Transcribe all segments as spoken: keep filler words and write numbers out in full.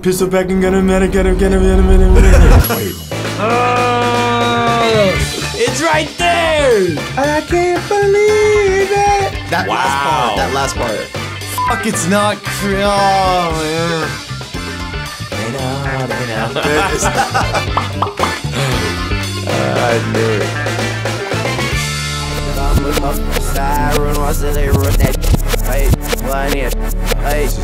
Pistol back and gonna medic get him, get him, get him, get him. Oh, it's right there! I can't believe it! That wow. last part, that last part. Fuck, it's not cr- oh, man. I know, I know. There it is. I knew it. I run once and they run that right. Headlights.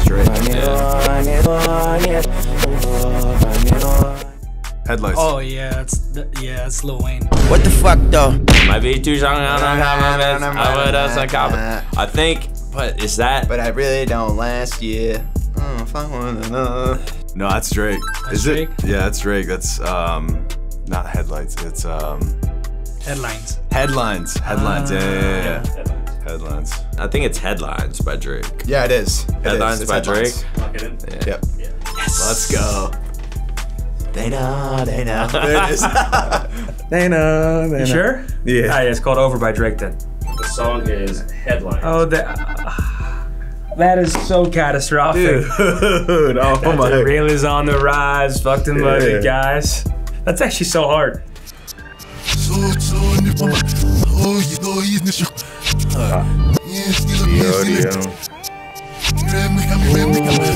Oh yeah, it's th yeah, it's Lil Wayne. What the fuck though? Might be too strong. I think, but is that? But I really don't last year. Oh, fuck one another. No, that's Drake. That's is Drake? It? Yeah, that's Drake. That's um, not headlights. It's um, headlines. Headlines. Headlines. Uh, yeah, yeah, yeah. yeah. Headlines. Headlines. I think it's Headlines by Drake. Yeah, it is. It headlines is. by headlines. Drake. Lock it in. Yeah. Yep. Yeah. Yes. Let's go. They know, they know. There it is. They know, they know. You sure? Yeah. Right, it's called Over by Drake then. The song is Headlines. Oh, that, uh, that is so catastrophic. Dude. Oh, that my. The real is on the rise. Fuck the money, guys. That's actually so hard. Uh,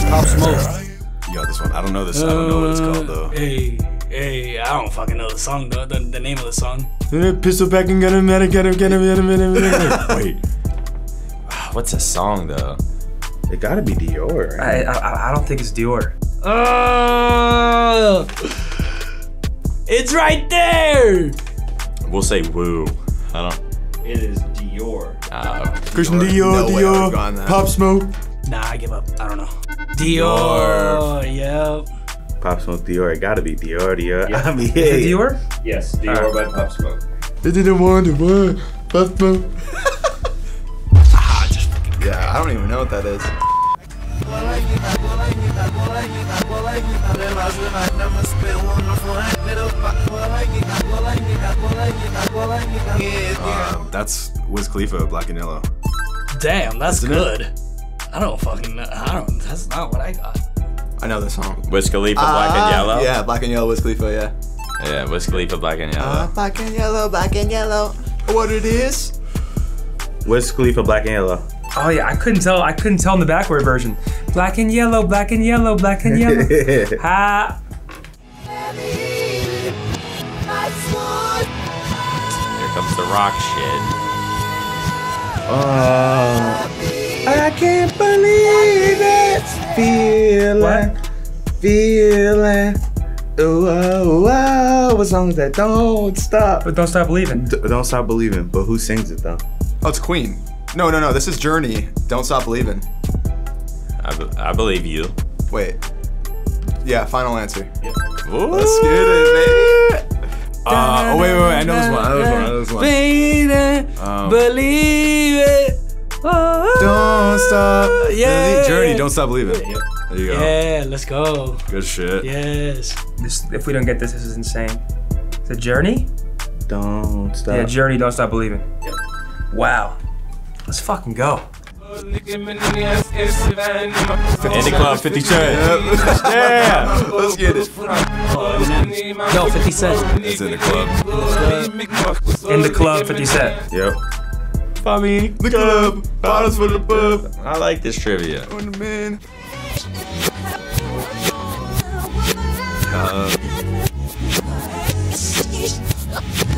Pop Smoke. You got this one. I don't know this. I don't know what it's called though. Hey, hey, I don't fucking know the song though. The, the name of the song. Pistol back and get him, get him, get him, get him, get him. Wait, what's a song though? It gotta be Dior. I, I I don't think it's Dior. Oh, it's right there. We'll say Woo. I don't. It is Dior. Uh, Christian Dior, Dior, no Dior Pop Smoke. Nah, I give up. I don't know. Dior. Dior. Yep. Pop Smoke, Dior. It gotta be Dior, Dior. Yep. I mean, hey. Is it Dior? Yes, Dior right. by Pop Smoke. Is it the one, the one, Pop Smoke? ah, just fucking yeah, crazy. I don't even know what that is. Um, that's Wiz Khalifa, Black and Yellow. Damn, that's Isn't good. It? I don't fucking know. I don't. That's not what I got. I know the song. Wiz Khalifa, uh, Black and Yellow. Yeah, Black and Yellow, Wiz Khalifa. Yeah. Yeah, Wiz Khalifa, Black and Yellow. Uh, black and Yellow, Black and Yellow. What it is? Wiz Khalifa, Black and Yellow. Oh yeah, I couldn't tell. I couldn't tell in the backward version. Black and yellow, black and yellow, black and yellow. Ha. Here comes the rock shit. Oh. I can't believe it. Feeling, feeling. Ooh, ooh, ooh. What song is that? Don't stop. But don't stop believing. D don't stop believing. But who sings it though? Oh, it's Queen. No, no, no, this is Journey. Don't Stop Believing. I, be I believe you. Wait. Yeah, final answer. Yeah. Let's get it, baby. Uh, oh, wait, wait, wait. I know this one. I know this one. I know this one. Baby, um, believe it. Oh, don't stop. Yeah. Journey, Don't Stop Believing. Yeah. There you go. Yeah, let's go. Good shit. Yes. This, if we don't get this, this is insane. The Journey? Don't stop. Yeah, Journey, Don't Stop Believing. Yeah. Wow. Let's fucking go. Andy Club, fifty Cent. Yeah, let's get it. No, fifty Cent. It's in the club. In the club, fifty Cent. Yep. Follow me, the club. Bottles for the pub. I like this trivia. Uh,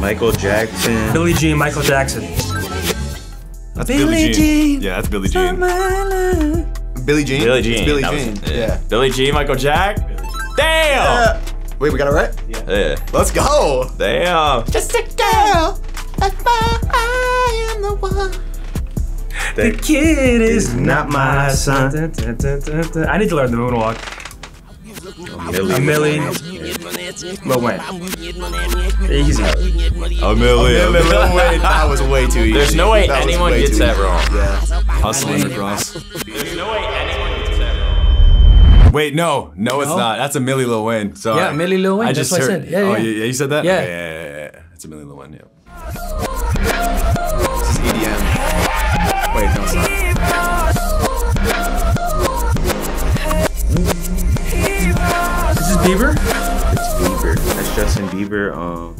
Michael Jackson. Billie Jean, Michael Jackson. That's Billie Jean. Yeah, that's Billie Jean. Billie Jean? Billie Jean. It's Billie Jean. Was, yeah. yeah. Billie Jean, Michael Jack. Damn! Yeah. Wait, we got it right? Yeah. yeah. Let's go! Damn! Just a girl, that's why I am the one. The, the kid is not my son. Dun, dun, dun, dun, dun. I need to learn the moonwalk. A Millie. Lil Wayne. Easy. A million. Lil Wayne. That was way too easy. There's no way that anyone gets that wrong. Yeah. Hustling across. There's no way anyone gets that wrong. Wait, no. No, it's no. not. That's a Millie Lil Wayne. Sorry. Yeah, Millie Lil Wayne. I just That's what heard. I said. Yeah, yeah. Oh, yeah, you said that? Yeah. Okay, yeah, yeah, yeah. It's a Millie Lil Wayne, yeah. This is E D M. Wait, no, it's not. Bieber? It's Bieber. That's Justin Bieber. Um.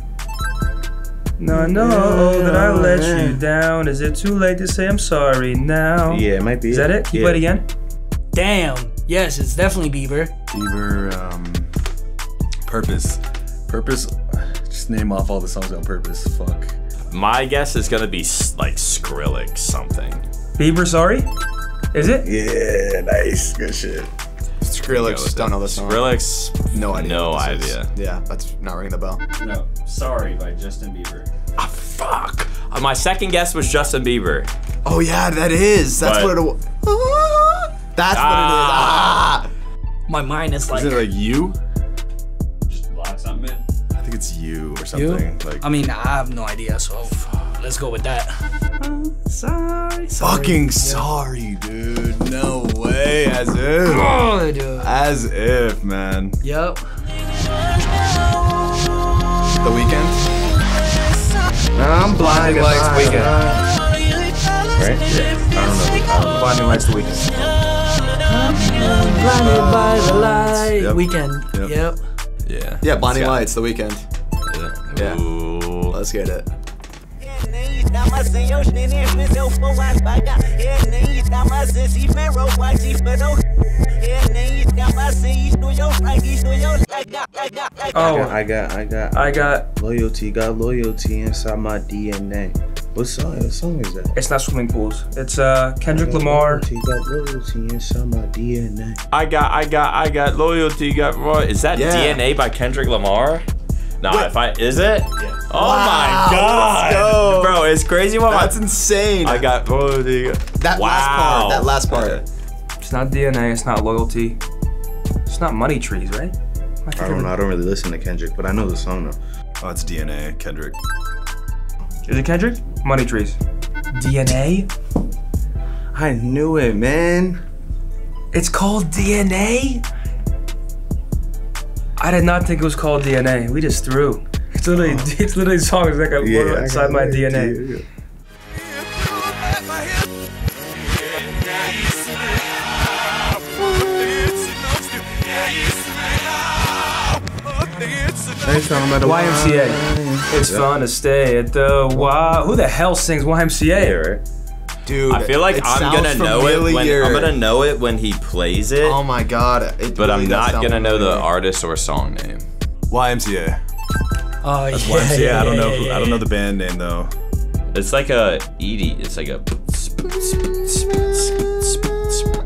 No, I know that I let man. you down. Is it too late to say I'm sorry now? Yeah, it might be. Is it. that it? Can yeah. you play it again? Damn. Yes, it's definitely Bieber. Bieber, um, Purpose. Purpose. Just name off all the songs on purpose. Fuck. My guess is gonna be like Skrillex something. Bieber, sorry? Is it? Yeah, nice. Good shit. Skrillex, don't know the song. Skrillex, no idea. No idea. Is. Yeah, that's not ringing the bell. No, Sorry by Justin Bieber. Ah, fuck. Uh, my second guess was Justin Bieber. Oh yeah, that is. That's but, what it. Ah, that's ah, what it is. Ah. My mind is like. Is it like you? Just lock something in. I think it's you or something. You? Like. I mean, I have no idea, so let's go with that. I'm sorry, sorry. Fucking yeah. sorry, dude. No way. As if. Oh, dude. As if, man. Yep. The Weeknd. I'm blinding lights. Weeknd. Right? Yeah. I don't know. Blinding lights. The Weeknd. I'm blinded uh, by the light. Yep. Weeknd. Yep. yep. Yeah. Yeah. Blinding lights. The Weeknd. Yeah. Yeah. Ooh. Let's get it. Oh, I got, I got, I got loyalty, got loyalty inside my D N A. What song? What song is that? It's not Swimming Pools. It's uh Kendrick Lamar. Loyalty, got loyalty inside my D N A. I got, I got, I got loyalty, got raw. Is that yeah. D N A by Kendrick Lamar? Nah, Wait. if I is it? Yeah. Oh wow, my God, let's go. Bro! It's crazy. What That's my, insane. I got loyalty. That wow. last part. That last part. Okay. It's not D N A. It's not loyalty. It's not money trees, right? I, I don't know. I don't really listen to Kendrick, but I know the song though. Oh, it's D N A, Kendrick. Is it Kendrick? Money trees. D N A. I knew it, man. It's called D N A. I did not think it was called D N A. We just threw. It's literally, oh. it's literally songs like a yeah, word inside my D N A. Y M C A. It's yeah. fun to stay at the Y. Who the hell sings Y M C A? Right? Dude, I feel like I'm gonna know familiar. it when I'm gonna know it when he plays it. Oh my God! It but really I'm not gonna familiar. know the artist or song name. Y M C A. Oh That's yeah. Y M C A. Yeah, I don't know. Yeah, I don't know the band name though. It's like a E D. It's like a.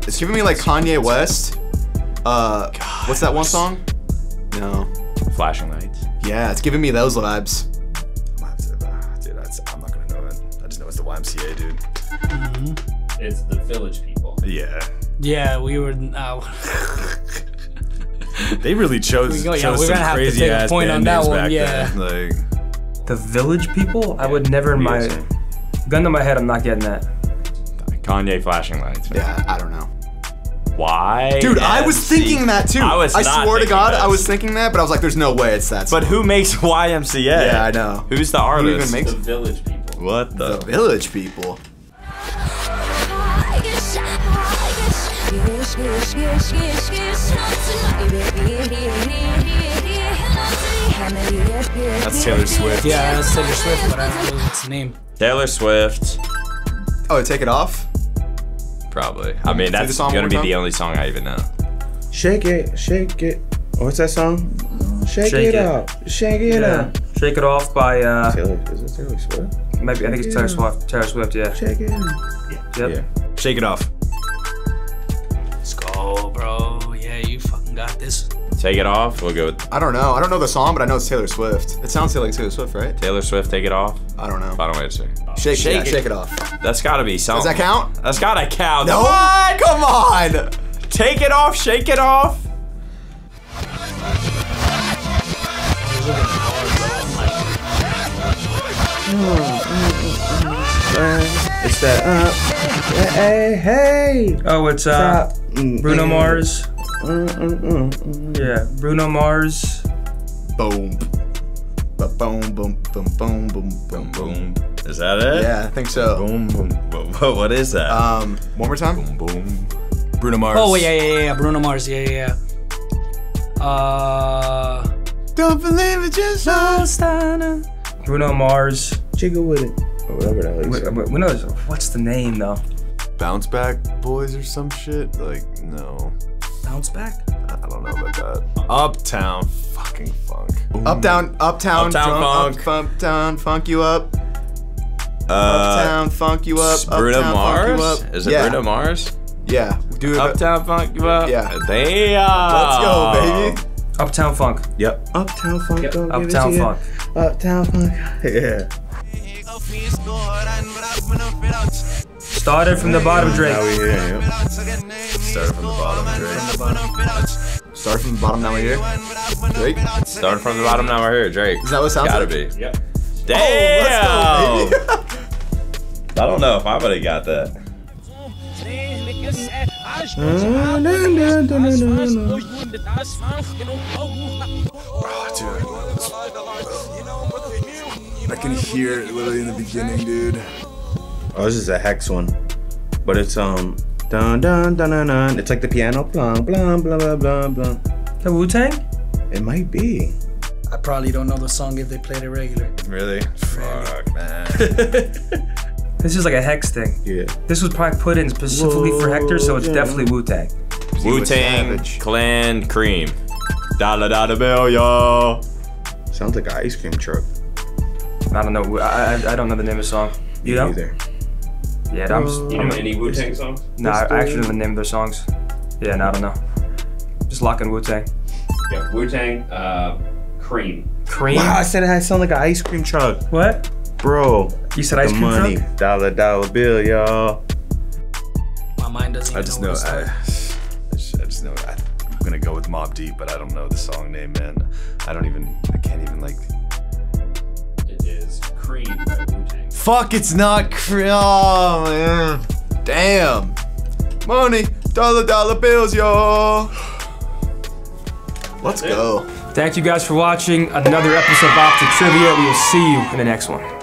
It's giving me like Kanye West. Uh, God, what's that one song? No. Flashing Lights. Yeah, it's giving me those vibes. Dude, I'm not gonna know it. I just know it's the Y M C A, dude. Mm-hmm. It's the Village People. Yeah. Yeah, we were. Uh, they really chose, we go, yeah, chose we're some gonna crazy have to take ass point on that one. Yeah. Then, like, the Village People? I would never in my gun to my head. I'm not getting that. Kanye Flashing Lights. Man. Yeah, I don't know. Why? Dude, I was thinking that too. I was. I swear to God, I was thinking that, but I was like, "There's no way it's that." But who makes Y M C A? Yeah, I know. Who's the artist? Who even makes the Village People? What the? The Village People. That's Taylor Swift. Yeah, that's Taylor Swift, but I don't know what's the name. Taylor Swift. Oh, take it off? Probably. I mean, that's gonna be the only song I even know. Shake it, shake it. What's that song? Shake it up, shake it up. Shake it off by uh. Taylor, is it Taylor Swift? Maybe I think it's Taylor Swift. Taylor Swift, yeah. Shake it. Yeah. Yep. Yeah. Shake it off. Oh, bro, yeah, you fucking got this. Take it off. We'll go. With I don't know. I don't know the song, but I know it's Taylor Swift. It sounds like Taylor Swift, right? Taylor Swift, take it off. I don't know. I don't know what to say. Shake, shake, yeah, it. shake it off. That's gotta be something. Does that count? That's gotta count. No, what? Come on. Take it off. Shake it off. It's that. Uh, hey, hey. Oh, it's uh. Stop. Bruno Mars. Mm, mm, mm, mm. Yeah, Bruno Mars. Boom. Boom, boom, boom, boom, boom, boom, boom. Is that it? Yeah, I think so. Boom, boom, boom. What is that? Um, one more time. Boom, boom. Bruno Mars. Oh yeah, yeah, yeah. Bruno Mars. Yeah, yeah. Uh, Don't believe it, just Stunner. Bruno Mars. Jiggle with it. Or whatever that is. We, we know this. What's the name though? Bounce Back Boys or some shit? Like, no. Bounce Back? I don't know about that. Uptown fucking funk. Ooh. Uptown, uptown, uptown drunk, funk. Up, uptown funk you up. Uh, uptown funk you up. Bruno uptown Mars? Funk you up. Is it yeah. Bruno Mars? Yeah. Do it. Uptown funk you up. Yeah. They are. Let's go, baby. Uptown funk. Yep. Uptown funk. Yep. Don't uptown give it to funk. You. Uptown funk. Yeah. Started from the bottom, Drake. Now we here. Yeah. Started from the bottom, Drake. Started from the bottom, now we're here. Drake. Started from the bottom, now we're here, Drake. Is that what it sounds Gotta like? Gotta be. Yep. Damn. Oh, let's go, baby. I don't know if I would have got that. Oh, dude. I can hear it literally in the beginning, dude. Oh, this is a Hex one. But it's um dun dun dun dun dun. It's like the piano blum blum blah blah blah blah. The Wu-Tang? It might be. I probably don't know the song if they played it regular. Really? Fuck, man. This is like a Hex thing. Yeah. This was probably put in specifically Whoa, for Hector, so it's yeah. definitely Wu-Tang. Wu-Tang Clan Cream. Dollar dollar bill, y'all. Sounds like an ice cream truck. I don't know. I I, I don't know the name of the song. You know? Me either. Yeah, that was. You know any Wu-Tang songs? No, nah, I actually know the name of their songs. Yeah, no, I don't know. Just locking Wu-Tang. Yeah, Wu-Tang uh, Cream. Cream? Wow, I said it had sounded like an ice cream truck. What? Bro, you said ice cream money, truck? Dollar dollar bill, y'all. My mind doesn't. I just know. know I, I, just, I just know. I, I'm gonna go with Mobb Deep, but I don't know the song name, man. I don't even. I can't even like. It is Cream by Wu-Tang. Fuck, it's not Cream. Oh man, damn. Money, dollar dollar bills, y'all. Let's That's go. It. Thank you guys for watching another episode of OpTic Trivia. We will see you in the next one.